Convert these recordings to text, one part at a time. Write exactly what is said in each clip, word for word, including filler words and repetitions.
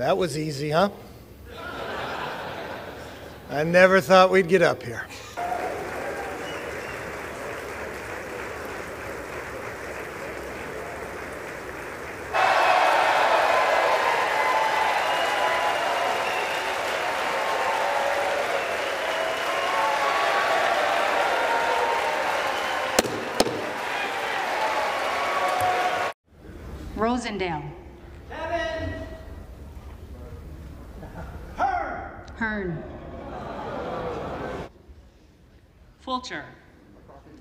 That was easy, huh? I never thought we'd get up here. Rosendale. Kevin. Hearn. Hearn. Fulcher. McCarthy.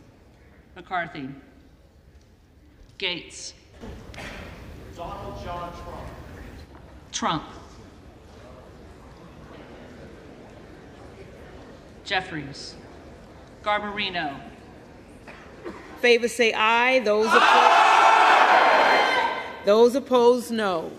McCarthy. Gates. Donald John Trump. Trump. Jeffries. Garbarino. Favor say aye. Those opposed. Those opposed, no.